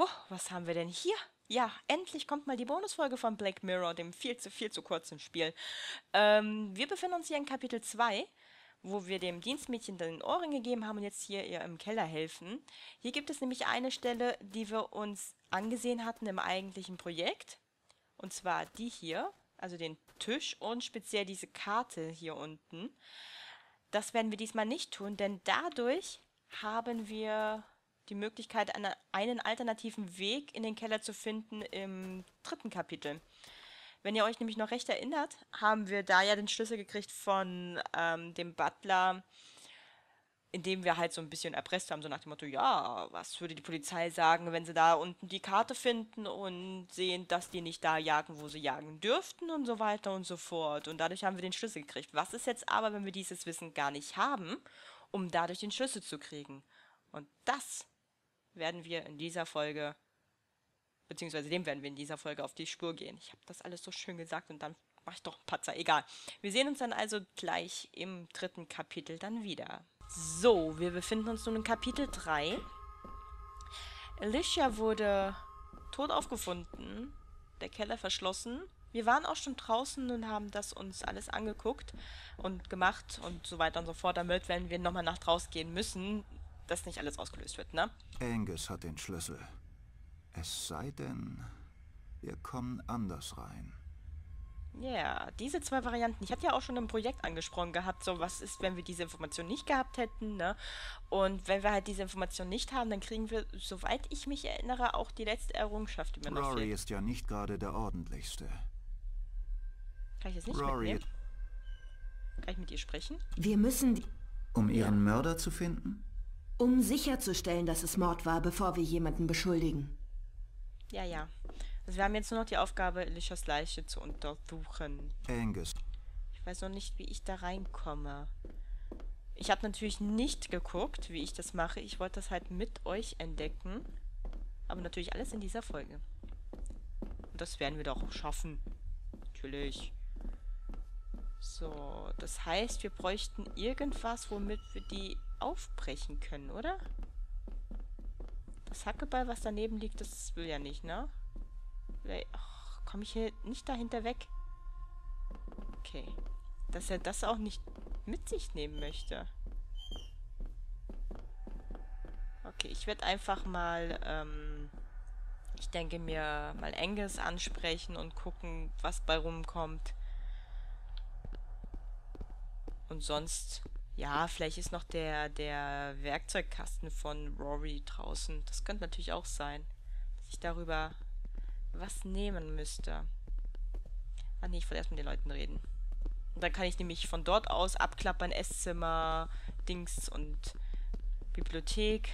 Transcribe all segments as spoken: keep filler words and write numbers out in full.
Oh, was haben wir denn hier? Ja, endlich kommt mal die Bonusfolge von Black Mirror, dem viel zu viel zu kurzen Spiel. Ähm, wir befinden uns hier in Kapitel zwei, wo wir dem Dienstmädchen den Ohrring gegeben haben und jetzt hier ihr im Keller helfen. Hier gibt es nämlich eine Stelle, die wir uns angesehen hatten im eigentlichen Projekt. Und zwar die hier, also den Tisch und speziell diese Karte hier unten. Das werden wir diesmal nicht tun, denn dadurch haben wir die Möglichkeit, einen alternativen Weg in den Keller zu finden im dritten Kapitel. Wenn ihr euch nämlich noch recht erinnert, haben wir da ja den Schlüssel gekriegt von ähm, dem Butler, indem wir halt so ein bisschen erpresst haben, so nach dem Motto, ja, was würde die Polizei sagen, wenn sie da unten die Karte finden und sehen, dass die nicht da jagen, wo sie jagen dürften und so weiter und so fort. Und dadurch haben wir den Schlüssel gekriegt. Was ist jetzt aber, wenn wir dieses Wissen gar nicht haben, um dadurch den Schlüssel zu kriegen? Und das werden wir in dieser Folge, beziehungsweise dem werden wir in dieser Folge auf die Spur gehen. Ich habe das alles so schön gesagt und dann mache ich doch einen Patzer. Egal. Wir sehen uns dann also gleich im dritten Kapitel dann wieder. So, wir befinden uns nun in Kapitel drei. Alicia wurde tot aufgefunden, der Keller verschlossen. Wir waren auch schon draußen und haben das uns alles angeguckt und gemacht und so weiter und so fort. Damit werden wir nochmal nach draußen gehen müssen, dass nicht alles ausgelöst wird, ne? Angus hat den Schlüssel. Es sei denn, wir kommen anders rein. Ja, yeah, diese zwei Varianten. Ich hatte ja auch schon im Projekt angesprochen gehabt, so was ist, wenn wir diese Information nicht gehabt hätten, ne? Und wenn wir halt diese Information nicht haben, dann kriegen wir, soweit ich mich erinnere, auch die letzte Errungenschaft, die mir noch fehlt. Rory ist ja nicht gerade der ordentlichste. Kann ich jetzt nicht mitnehmen? Kann ich mit ihr sprechen? Wir müssen die... Um ihren ja. Mörder zu finden? Um sicherzustellen, dass es Mord war, bevor wir jemanden beschuldigen. Ja, ja. Also wir haben jetzt nur noch die Aufgabe, Alicias Leiche zu untersuchen. Angus. Ich weiß noch nicht, wie ich da reinkomme. Ich habe natürlich nicht geguckt, wie ich das mache. Ich wollte das halt mit euch entdecken. Aber natürlich alles in dieser Folge. Und das werden wir doch schaffen. Natürlich. So, das heißt, wir bräuchten irgendwas, womit wir die aufbrechen können, oder? Das Hackeball, was daneben liegt, das will ja nicht, ne? Ach, komme ich hier nicht dahinter weg? Okay. Dass er das auch nicht mit sich nehmen möchte. Okay, ich werde einfach mal, ähm, ich denke mir, mal Angus ansprechen und gucken, was bei rumkommt. Und sonst... Ja, vielleicht ist noch der, der Werkzeugkasten von Rory draußen. Das könnte natürlich auch sein, dass ich darüber was nehmen müsste. Ah nee, ich wollte erst mit den Leuten reden. Und dann kann ich nämlich von dort aus abklappern, Esszimmer, Dings und Bibliothek.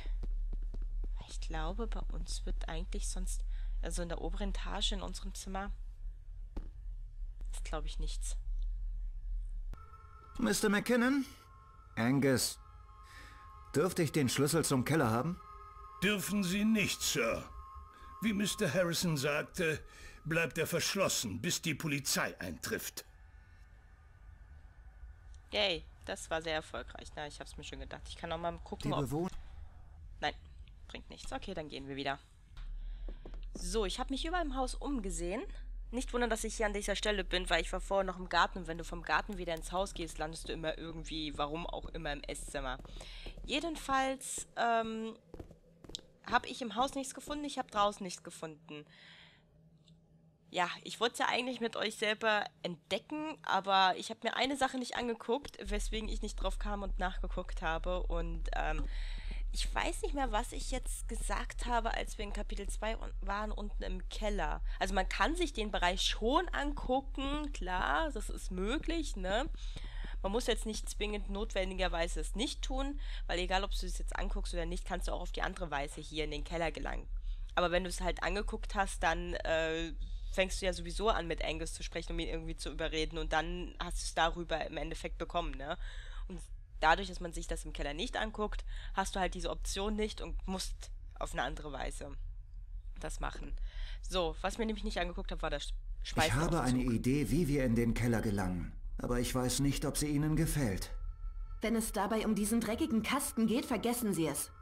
Ich glaube, bei uns wird eigentlich sonst, also in der oberen Etage in unserem Zimmer, ist glaube ich nichts. Mister McKinnon? Angus, dürfte ich den Schlüssel zum Keller haben? Dürfen Sie nicht, Sir. Wie Mister Harrison sagte, bleibt er verschlossen, bis die Polizei eintrifft. Yay, das war sehr erfolgreich. Na, ich hab's mir schon gedacht. Ich kann auch mal gucken, die ob... Nein, bringt nichts. Okay, dann gehen wir wieder. So, ich habe mich überall im Haus umgesehen. Nicht wundern, dass ich hier an dieser Stelle bin, weil ich war vorher noch im Garten und wenn du vom Garten wieder ins Haus gehst, landest du immer irgendwie, warum auch immer, im Esszimmer. Jedenfalls ähm, habe ich im Haus nichts gefunden, ich habe draußen nichts gefunden. Ja, ich wollte es ja eigentlich mit euch selber entdecken, aber ich habe mir eine Sache nicht angeguckt, weswegen ich nicht drauf kam und nachgeguckt habe und... Ähm, Ich weiß nicht mehr, was ich jetzt gesagt habe, als wir in Kapitel zwei waren, unten im Keller. Also man kann sich den Bereich schon angucken, klar, das ist möglich, ne? Man muss jetzt nicht zwingend notwendigerweise es nicht tun, weil egal, ob du es jetzt anguckst oder nicht, kannst du auch auf die andere Weise hier in den Keller gelangen. Aber wenn du es halt angeguckt hast, dann äh, fängst du ja sowieso an, mit Angus zu sprechen, um ihn irgendwie zu überreden und dann hast du es darüber im Endeffekt bekommen, ne? Und dadurch, dass man sich das im Keller nicht anguckt, hast du halt diese Option nicht und musst auf eine andere Weise das machen. So, was mir nämlich nicht angeguckt habe, war das Speisenaufzug. Ich habe eine Idee, wie wir in den Keller gelangen, aber ich weiß nicht, ob sie Ihnen gefällt. Wenn es dabei um diesen dreckigen Kasten geht, vergessen Sie es.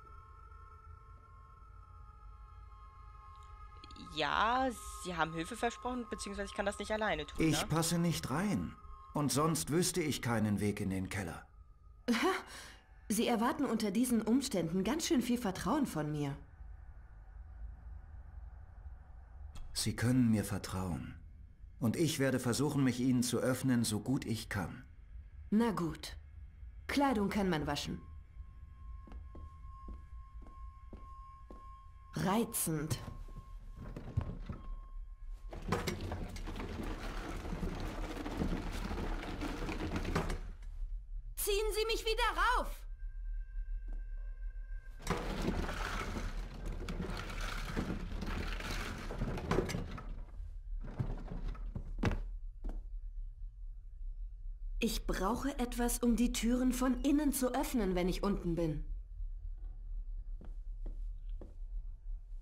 Ja, Sie haben Hilfe versprochen, beziehungsweise ich kann das nicht alleine tun. Ich ne? passe nicht rein. Und sonst wüsste ich keinen Weg in den Keller. Sie erwarten unter diesen Umständen ganz schön viel Vertrauen von mir. Sie können mir vertrauen. Und ich werde versuchen, mich Ihnen zu öffnen, so gut ich kann. Na gut. Kleidung kann man waschen. Reizend. Ziehen Sie mich wieder rauf! Ich brauche etwas, um die Türen von innen zu öffnen, wenn ich unten bin.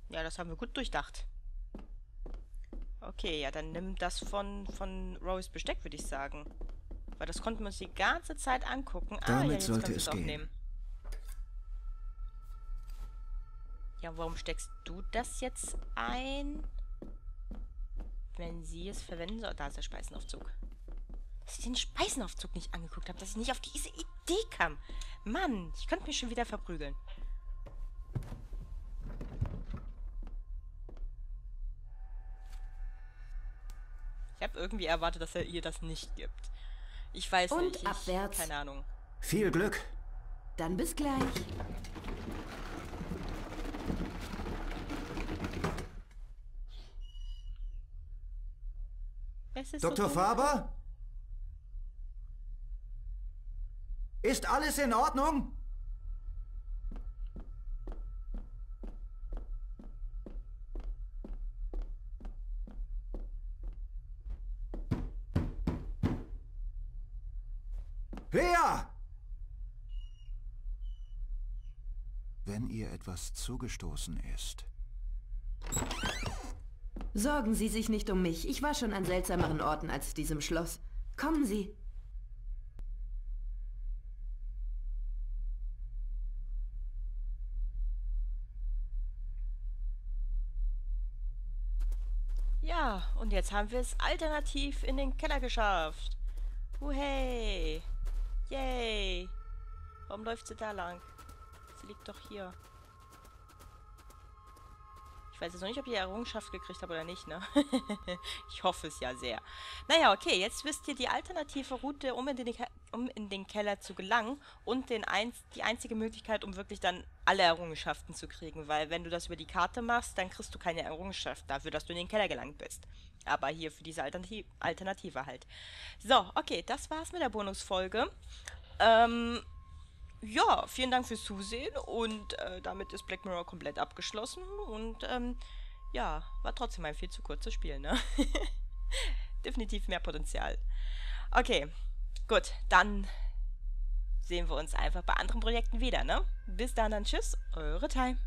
Ja, das haben wir gut durchdacht. Okay, ja, dann nimm das von, von Rose Besteck, würde ich sagen. Weil das konnten wir uns die ganze Zeit angucken. Damit ah, ja, jetzt sollte es gehen. Ja, warum steckst du das jetzt ein? Wenn sie es verwenden soll... Da ist der Speisenaufzug. Dass ich den Speisenaufzug nicht angeguckt habe, dass ich nicht auf diese Idee kam. Mann, ich könnte mich schon wieder verprügeln. Ich habe irgendwie erwartet, dass er ihr das nicht gibt. Ich weiß Und nicht. Und abwärts. Keine Ahnung. Viel Glück. Dann bis gleich. Doktor so Faber? Ist alles in Ordnung? Lea! Wenn ihr etwas zugestoßen ist... Sorgen Sie sich nicht um mich. Ich war schon an seltsameren Orten als diesem Schloss. Kommen Sie. Ja, und jetzt haben wir es alternativ in den Keller geschafft. Wuhey! Yay! Warum läuft sie da lang? Sie liegt doch hier. Ich weiß jetzt noch nicht, ob ihr Errungenschaft gekriegt habt oder nicht, ne? Ich hoffe es ja sehr. Naja, okay, jetzt wisst ihr die alternative Route, um in den, Ke um in den Keller zu gelangen und den ein die einzige Möglichkeit, um wirklich dann alle Errungenschaften zu kriegen. Weil wenn du das über die Karte machst, dann kriegst du keine Errungenschaft dafür, dass du in den Keller gelangt bist. Aber hier für diese Alternati Alternative halt. So, okay, das war's mit der Bonusfolge. Ähm... Ja, vielen Dank fürs Zusehen und äh, damit ist Black Mirror komplett abgeschlossen und ähm, ja, war trotzdem ein viel zu kurzes Spiel, ne? Definitiv mehr Potenzial. Okay, gut, dann sehen wir uns einfach bei anderen Projekten wieder, ne? Bis dann, dann tschüss, eure Time.